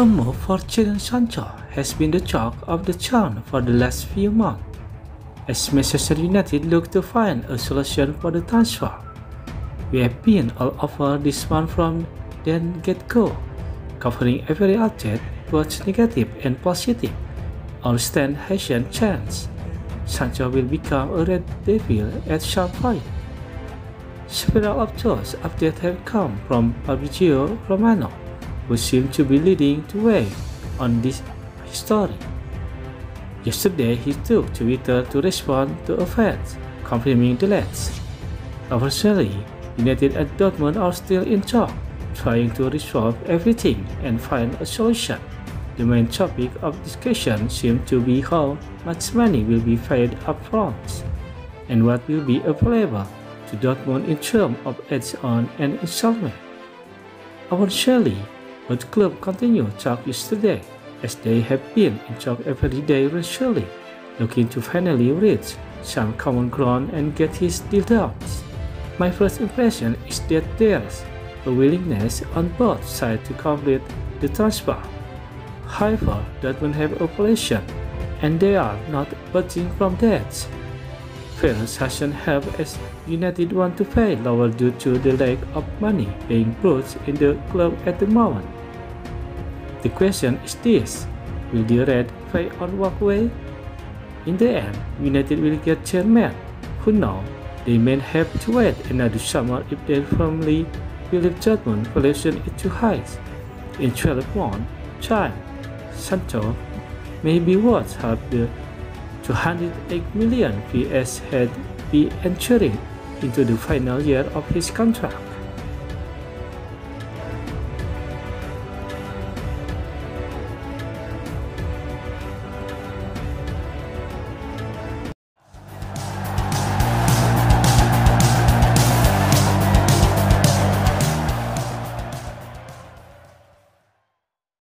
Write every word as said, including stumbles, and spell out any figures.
Former for Jadon Sancho has been the talk of the town for the last few months, as Manchester United look to find a solution for the transfer. We have been all over this one from the get-go, covering every outlet, both negative and positive. Our stand has a chance. Sancho will become a red devil at some point. Several of those updates have come from Fabrizio Romano, who seemed to be leading the way on this story. Yesterday, he took Twitter to respond to a fan, confirming the lads. Officially, United and Dortmund are still in talk, trying to resolve everything and find a solution. The main topic of discussion seems to be how much money will be paid up front, and what will be available to Dortmund in terms of add-on and installment. Eventually, both clubs continued talk yesterday, as they have been in talk every day recently, looking to finally reach some common ground and get his deal done. My first impression is that there's a willingness on both sides to complete the transfer. However, Dortmund have a position, and they are not budging from that. Players hasn't helped as United want to pay lower due to the lack of money being brought in the club at the moment. The question is this: will the Red pay on walk away? In the end, United will get chairman, who know they may have to wait another summer if they firmly believe Dortmund valuation is too high. In twelve months time, Sancho may be worth half the two hundred eight million P S had be entering into the final year of his contract.